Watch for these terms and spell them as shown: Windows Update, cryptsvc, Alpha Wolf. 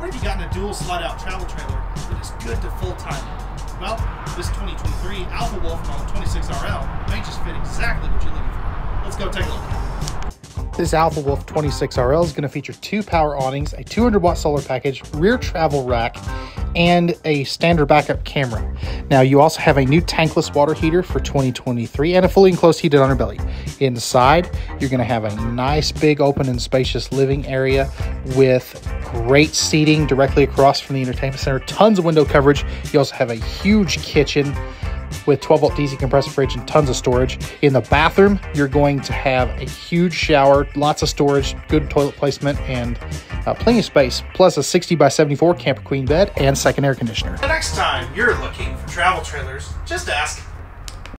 What if you got in a dual slot out travel trailer that is good to full time? Well, this 2023 Alpha Wolf model 26RL may just fit exactly what you're looking for. Let's go take a look. This Alpha Wolf 26RL is going to feature two power awnings, a 200-watt solar package, rear travel rack, and a standard backup camera. Now you also have a new tankless water heater for 2023 and a fully enclosed heated underbelly. Inside, you're gonna have a nice big open and spacious living area with great seating directly across from the entertainment center, tons of window coverage. You also have a huge kitchen with 12 volt DC compressor fridge and tons of storage. In the bathroom, you're going to have a huge shower, lots of storage, good toilet placement, and plenty of space, plus a 60 by 74 camper queen bed and second air conditioner. The next time you're looking for travel trailers, just ask